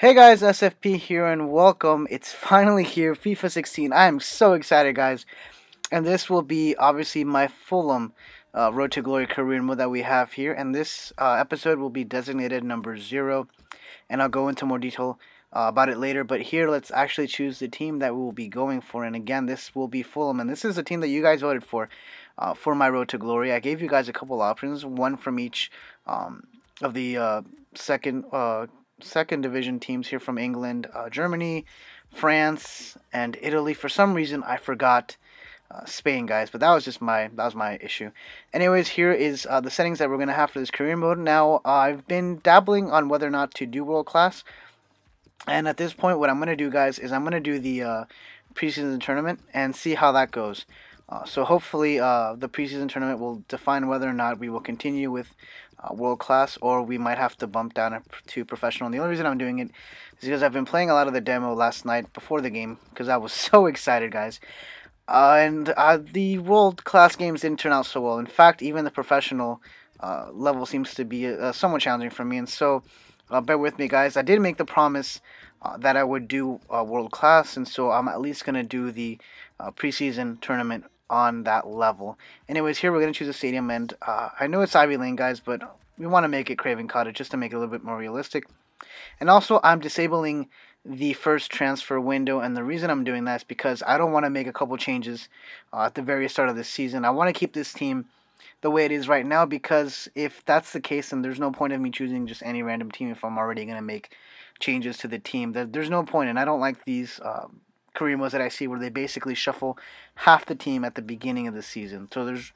Hey guys, SFP here and welcome. It's finally here, FIFA 16. I am so excited, guys. And this will be obviously my Fulham Road to Glory career mode that we have here. And this episode will be designated number 0. And I'll go into more detail about it later. But here, let's actually choose the team that we will be going for. And again, this will be Fulham. And this is the team that you guys voted for my Road to Glory. I gave you guys a couple options, one from each of the second division teams here from England, Germany, France, and Italy. For some reason, I forgot Spain, guys, but that was my issue. Anyways, here is the settings that we're going to have for this career mode. Now, I've been dabbling on whether or not to do world class, and at this point, what I'm going to do, guys, is I'm going to do the preseason tournament and see how that goes. So hopefully the preseason tournament will define whether or not we will continue with world class or we might have to bump down to professional. And the only reason I'm doing it is because I've been playing a lot of the demo last night before the game because I was so excited, guys. And the world class games didn't turn out so well. In fact, even the professional level seems to be somewhat challenging for me. And so bear with me, guys. I did make the promise that I would do world class. And so I'm at least going to do the preseason tournament on that level. Anyways, here we're going to choose a stadium, and I know it's Ivy Lane, guys, but we want to make it Craven Cottage just to make it a little bit more realistic. And also, I'm disabling the first transfer window, and the reason I'm doing that is because I don't want to make a couple changes at the very start of the season. I want to keep this team the way it is right now, because if that's the case, then there's no point of me choosing just any random team if I'm already going to make changes to the team. There's no point, and I don't like these career modes that I see where they basically shuffle half the team at the beginning of the season. So there's,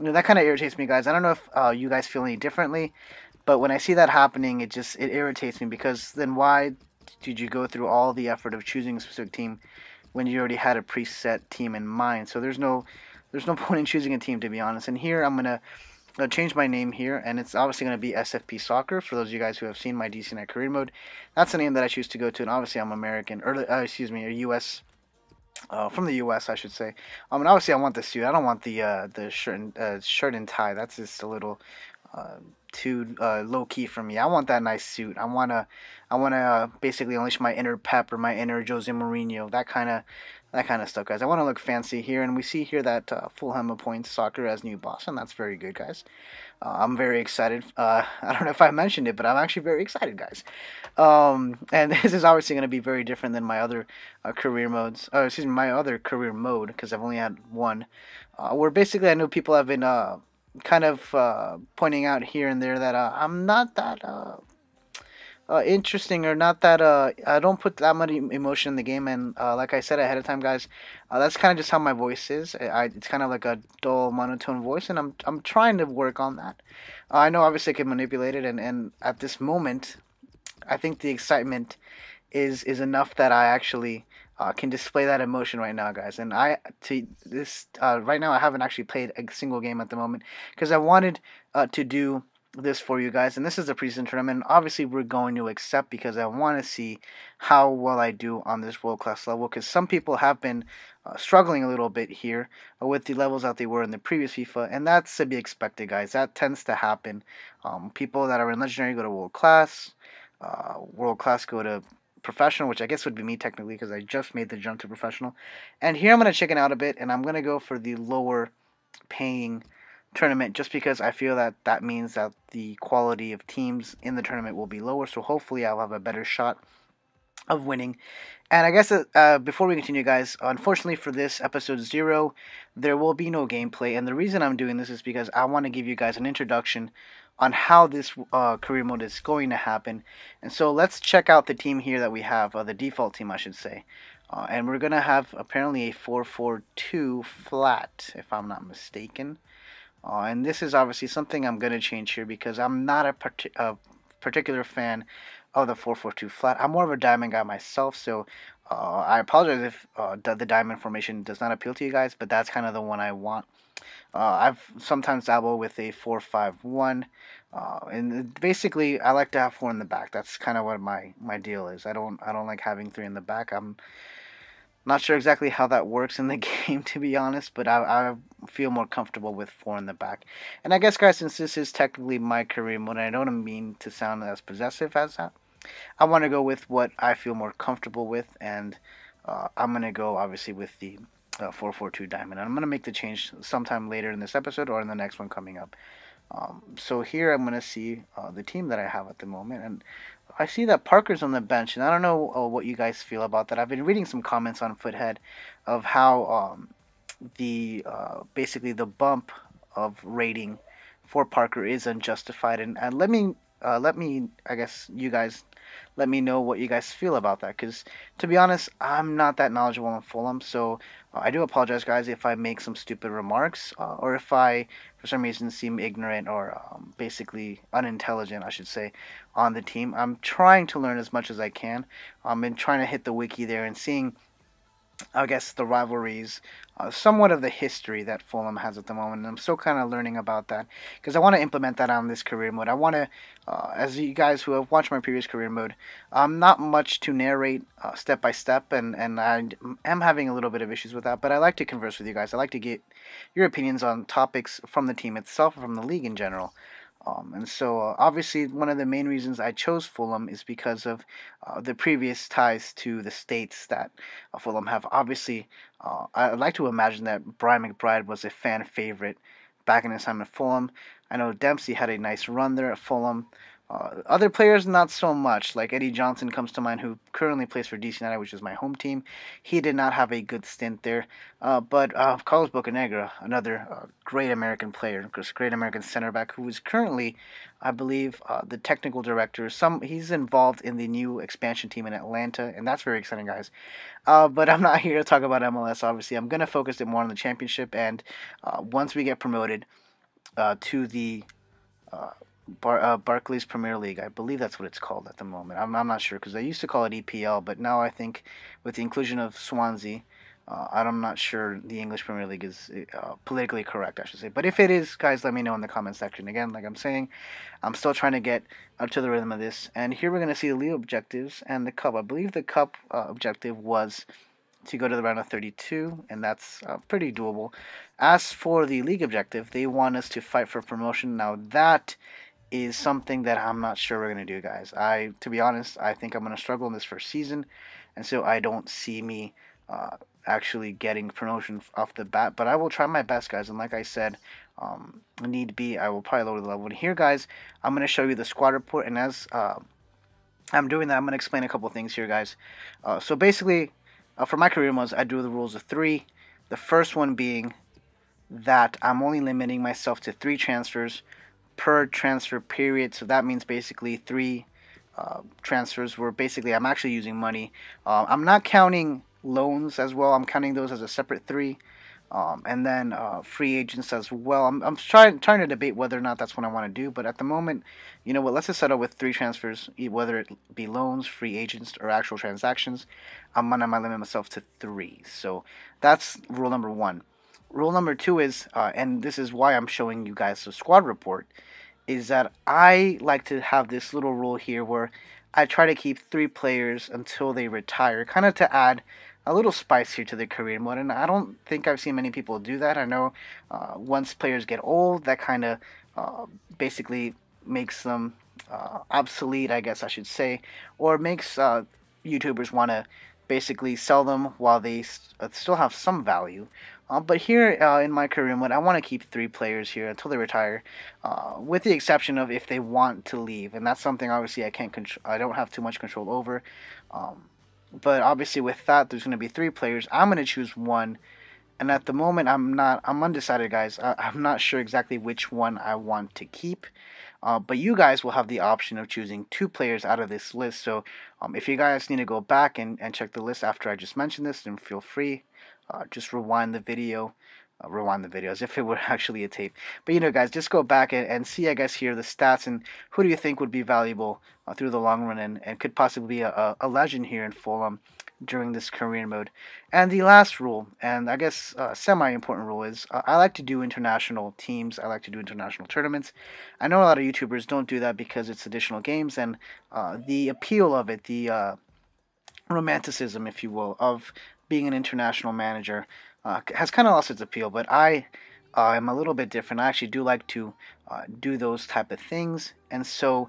you know, that kind of irritates me, guys. I don't know if you guys feel any differently, but when I see that happening, it irritates me, because then why did you go through all the effort of choosing a specific team when you already had a preset team in mind? So there's no point in choosing a team, to be honest. And here I'm gonna change my name here, and it's obviously going to be SFP Soccer, for those of you guys who have seen my DC United career mode. That's the name that I choose to go to, and obviously I'm American, or excuse me, a U.S., from the U.S., I should say. I mean, obviously I want the suit. I don't want the shirt and tie. That's just a little too low-key for me. I want that nice suit. I want to basically unleash my inner Pep or my inner Jose Mourinho, that kind of stuff, guys. I want to look fancy here, and we see here that Fulham appoints Soccer as new boss, and that's very good, guys. I'm very excited. I don't know if I mentioned it, but I'm actually very excited, guys. And this is obviously going to be very different than my other career modes. Excuse me, my other career mode, because I've only had one. Where basically I know people have been kind of pointing out here and there that I'm not that interesting, or not that I don't put that much emotion in the game, and like I said ahead of time, guys, that's kind of just how my voice is. It's kind of like a dull, monotone voice, and I'm trying to work on that. I know obviously I can manipulate it, and at this moment I think the excitement is enough that I actually can display that emotion right now, guys. And right now I haven't actually played a single game at the moment, because I wanted to do this for you guys, and this is the preseason tournament, and obviously we're going to accept, because I want to see how well I do on this world-class level, because some people have been struggling a little bit here with the levels that they were in the previous FIFA, and that's to be expected, guys. That tends to happen. People that are in Legendary go to world-class, world-class go to professional, which I guess would be me technically, because I just made the jump to professional. And here I'm going to chicken out a bit, and I'm going to go for the lower paying tournament, just because I feel that means that the quality of teams in the tournament will be lower, so hopefully I'll have a better shot of winning. And I guess before we continue, guys, unfortunately for this episode 0, there will be no gameplay, and the reason I'm doing this is because I want to give you guys an introduction on how this career mode is going to happen. And so let's check out the team here that we have, the default team I should say, and we're gonna have apparently a 4-4-2 flat, if I'm not mistaken. And this is obviously something I'm going to change here, because I'm not a particular fan of the 4-4-2 flat. I'm more of a diamond guy myself, so I apologize if the diamond formation does not appeal to you guys, but that's kind of the one I want. I've sometimes dabbled with a 4-5-1, and basically I like to have 4 in the back. That's kind of what my deal is. I don't like having 3 in the back. I'm not sure exactly how that works in the game, to be honest, but I feel more comfortable with 4 in the back. And I guess, guys, since this is technically my career mode, I don't mean to sound as possessive as that, I want to go with what I feel more comfortable with, and I'm going to go, obviously, with the 442 diamond. And I'm going to make the change sometime later in this episode or in the next one coming up. So here I'm going to see the team that I have at the moment, and I see that Parker's on the bench, and I don't know what you guys feel about that. I've been reading some comments on Foothead of how basically the bump of rating for Parker is unjustified, and let me I guess you guys let me know what you guys feel about that, because to be honest, I'm not that knowledgeable on Fulham, so I do apologize, guys, if I make some stupid remarks or if I for some reason seem ignorant or basically unintelligent, I should say, on the team. I'm trying to learn as much as I can. I've been trying to hit the wiki there and seeing, I guess, the rivalries, somewhat of the history that Fulham has at the moment, and I'm still kind of learning about that, because I want to implement that on this career mode. I want to, as you guys who have watched my previous career mode, I'm not much to narrate step by step, and I am having a little bit of issues with that, but I like to converse with you guys. I like to get your opinions on topics from the team itself, from the league in general. And so, obviously, one of the main reasons I chose Fulham is because of the previous ties to the states that Fulham have. Obviously, I'd like to imagine that Brian McBride was a fan favorite back in his time at Fulham. I know Dempsey had a nice run there at Fulham. Other players, not so much. Like Eddie Johnson comes to mind, who currently plays for DC United, which is my home team. He did not have a good stint there. But Carlos Bocanegra, another great American player, great American center back, who is currently, I believe, the technical director. He's involved in the new expansion team in Atlanta, and that's very exciting, guys. But I'm not here to talk about MLS, obviously. I'm going to focus it more on the championship, and once we get promoted to the... Barclays Premier League, I believe that's what it's called at the moment. I'm not sure, because they used to call it EPL, but now I think with the inclusion of Swansea, I'm not sure the English Premier League is politically correct, I should say. But if it is, guys, let me know in the comment section. Again, like I'm saying, I'm still trying to get up to the rhythm of this. And here we're going to see the league objectives and the cup. I believe the cup objective was to go to the round of 32, and that's pretty doable. As for the league objective, they want us to fight for promotion. Now that is something that I'm not sure we're going to do, guys. To be honest, I think I'm going to struggle in this first season, and so I don't see me actually getting promotion off the bat, but I will try my best, guys, and like I said, need be, I will probably lower the level. And here, guys, I'm going to show you the squad report, and as I'm doing that, I'm going to explain a couple things here, guys. So basically, for my career modes, I do the rules of three, the first one being that I'm only limiting myself to 3 transfers per transfer period. So that means basically 3 transfers where basically I'm actually using money. I'm not counting loans as well. I'm counting those as a separate 3. And then free agents as well. I'm trying to debate whether or not that's what I want to do. But at the moment, you know what, let's just settle with 3 transfers, whether it be loans, free agents, or actual transactions. I'm going to limit myself to 3. So that's rule number 1. Rule number 2 is, and this is why I'm showing you guys the squad report, is that I like to have this little rule here where I try to keep 3 players until they retire, kind of to add a little spice here to their career mode, and I don't think I've seen many people do that. I know once players get old, that kind of basically makes them obsolete, I guess I should say, or makes YouTubers want to basically sell them while they still have some value. But here in my career mode, I want to keep 3 players here until they retire, with the exception of if they want to leave, and that's something obviously I can't control. I don't have too much control over. But obviously with that, there's going to be 3 players. I'm going to choose 1, and at the moment I'm undecided, guys. I'm not sure exactly which one I want to keep. But you guys will have the option of choosing 2 players out of this list. So if you guys need to go back and check the list after I just mentioned this, then feel free. Just rewind the video. Rewind the video as if it were actually a tape. But, you know, guys, just go back and see, I guess, here the stats and who do you think would be valuable through the long run and could possibly be a legend here in Fulham during this career mode. And the last rule, and I guess semi-important rule, is I like to do international teams. I like to do international tournaments. I know a lot of YouTubers don't do that because it's additional games and the appeal of it, the romanticism, if you will, of being an international manager has kind of lost its appeal, but I am a little bit different. I actually do like to do those type of things, and so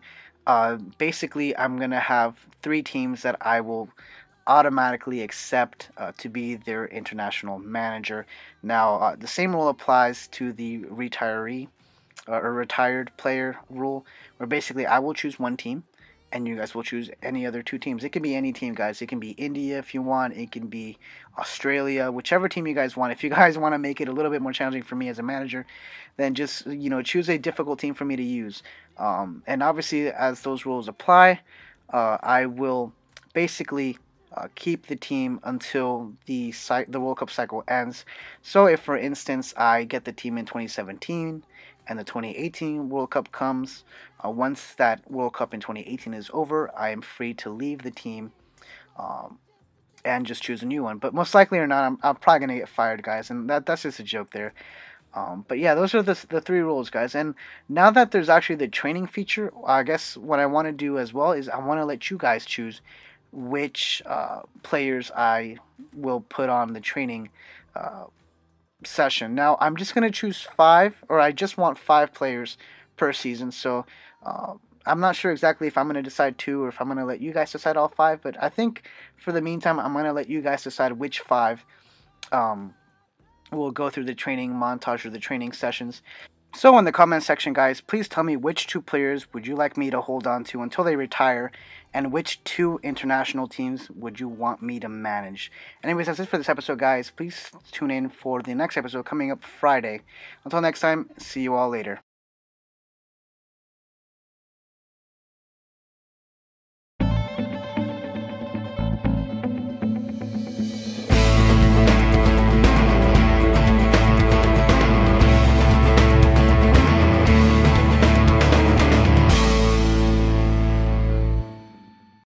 Basically, I'm going to have 3 teams that I will automatically accept to be their international manager. Now, the same rule applies to the retiree or retired player rule, where basically I will choose one team and you guys will choose any other 2 teams. It can be any team, guys. It can be India if you want. It can be Australia, whichever team you guys want. If you guys want to make it a little bit more challenging for me as a manager, then just, you know, choose a difficult team for me to use. And obviously, as those rules apply, I will basically keep the team until the World Cup cycle ends. So if, for instance, I get the team in 2017, and the 2018 World Cup comes, once that World Cup in 2018 is over, I am free to leave the team and just choose a new one. But most likely or not, I'm probably going to get fired, guys, and that's just a joke there. But yeah, those are the 3 rules, guys. And now that there's actually the training feature, I guess what I want to do as well is I want to let you guys choose which players I will put on the training session. Now I'm just going to choose 5, or I just want 5 players per season, so I'm not sure exactly if I'm going to decide 2 or if I'm going to let you guys decide all 5, but I think for the meantime I'm going to let you guys decide which 5 will go through the training montage or the training sessions. So in the comment section, guys, please tell me which 2 players would you like me to hold on to until they retire, and which 2 international teams would you want me to manage? Anyways, that's it for this episode, guys. Please tune in for the next episode coming up Friday. Until next time, see you all later.